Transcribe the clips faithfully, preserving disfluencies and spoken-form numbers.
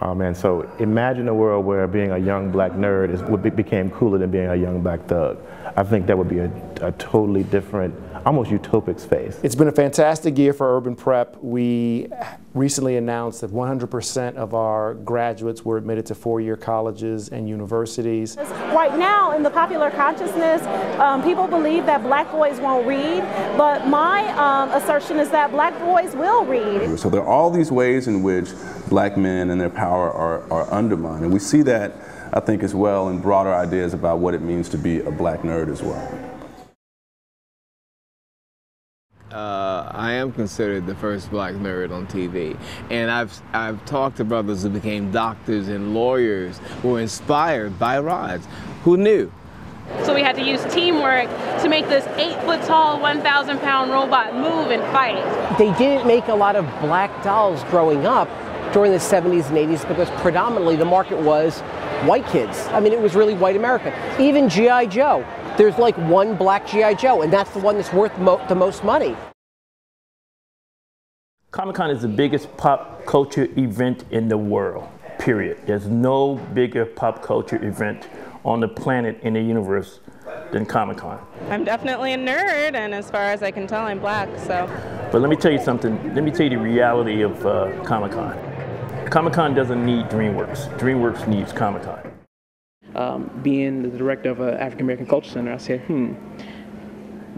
Um, and so imagine a world where being a young black nerd is, would be, became cooler than being a young black thug. I think that would be a, a totally different, almost utopic space. It's been a fantastic year for Urban Prep. We recently announced that one hundred percent of our graduates were admitted to four-year colleges and universities. Right now in the popular consciousness, um, people believe that black boys won't read, but my um, assertion is that black boys will read. So there are all these ways in which black men and their power are, are undermined, and we see that, I think, as well in broader ideas about what it means to be a black nerd as well. Uh, I am considered the first black nerd on T V, and I've, I've talked to brothers who became doctors and lawyers who were inspired by rides. Who knew? So we had to use teamwork to make this eight-foot-tall, one thousand pound robot move and fight. They didn't make a lot of black dolls growing up during the seventies and eighties because predominantly the market was white kids. I mean, it was really white America. Even G I Joe. There's like one black G I Joe, and that's the one that's worth mo the most money. Comic-Con is the biggest pop culture event in the world, period. There's no bigger pop culture event on the planet in the universe than Comic-Con. I'm definitely a nerd, and as far as I can tell, I'm black, so. But let me tell you something. Let me tell you the reality of uh, Comic-Con. Comic-Con doesn't need DreamWorks. DreamWorks needs Comic-Con. Um, being the director of an African American culture center, I said, hmm,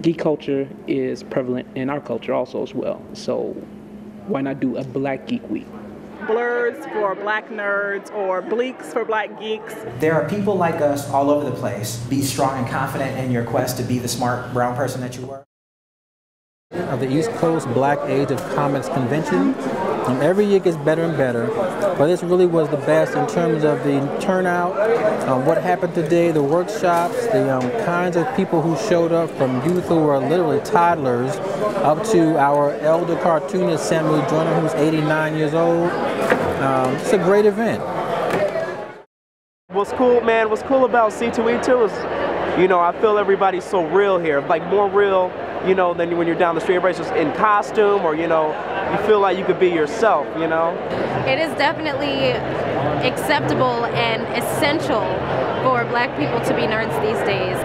geek culture is prevalent in our culture also as well. So why not do a Black Geek Week? Blerds for black nerds or bleeks for black geeks. There are people like us all over the place. Be strong and confident in your quest to be the smart brown person that you were. Of the East Coast Black Age of Comics Convention. Um, every year gets better and better, but this really was the best in terms of the turnout, um, what happened today, the workshops, the um, kinds of people who showed up, from youth who were literally toddlers up to our elder cartoonist Samuel Jordan, who's eighty-nine years old. Um, it's a great event. What's cool, man, what's cool about C two E two is, you know, I feel everybody's so real here, like more real, you know, than when you're down the street. Everybody's just in costume, or, you know, you feel like you could be yourself, you know? It is definitely acceptable and essential for black people to be nerds these days.